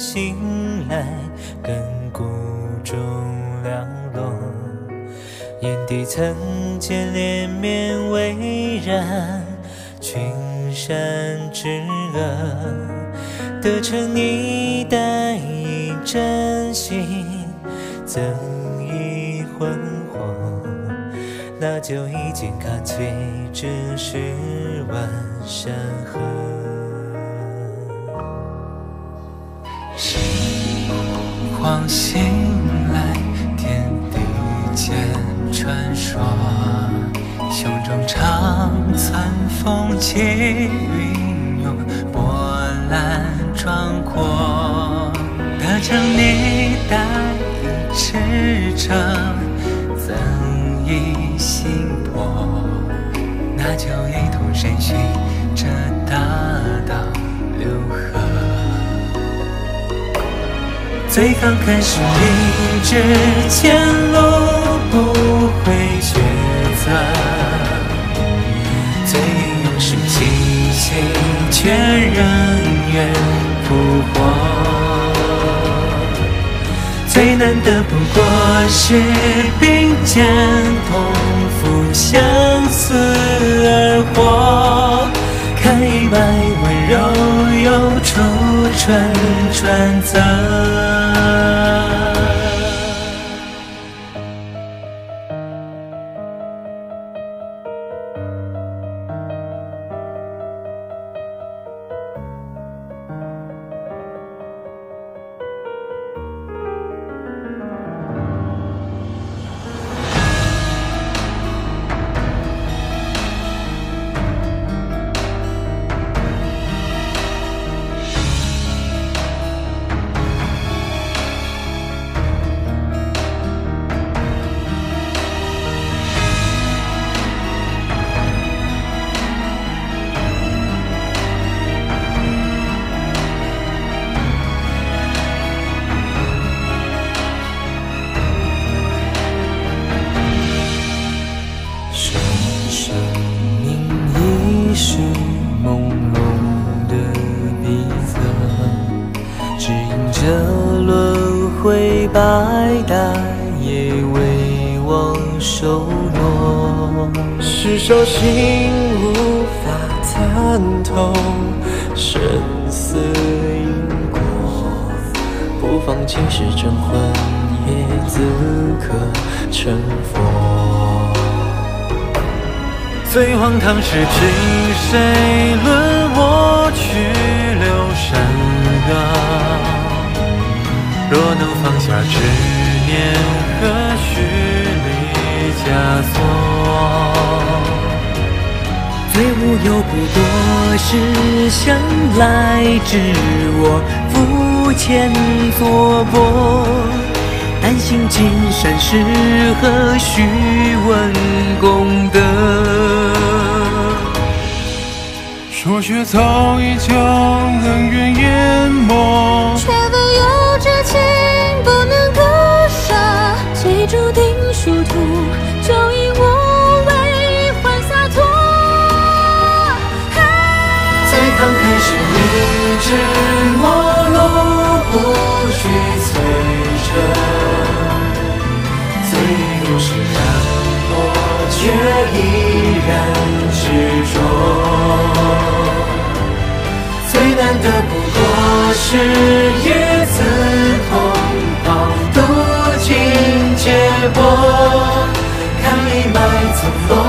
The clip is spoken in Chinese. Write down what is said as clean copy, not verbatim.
醒来，亘古中凉落，眼底层间连绵巍然，群山之峨，得承你待以真心，赠以魂火，那就一剑看起，只是万山河。 心晃醒来，天地间传说，胸中长残风起云涌，波澜壮阔。得承你待以赤诚，赠以心魄，那就一同深寻这大道流河。 最慷慨是明知前路不会抉择，最英勇是倾心却仍愿扑火。最难得不过是并肩同赴相思而活，看一脉温柔又初春传泽。 百代也为我守诺，是手心无法参透生死因果，不妨今世争魂也自可成佛。最荒唐是凭谁论我去留山岗？ 若能放下执念，何须理枷锁？最无忧不多是向来之我肤浅做薄，但行尽善事何须问功德？说学早已将恩怨淹没，却唯有这情不能割舍。谁注定殊途，就以无畏换洒脱。最慷慨是明知末路不需摧折，最英勇是让我却依然执着。最难得不过是与自。 看一脉从。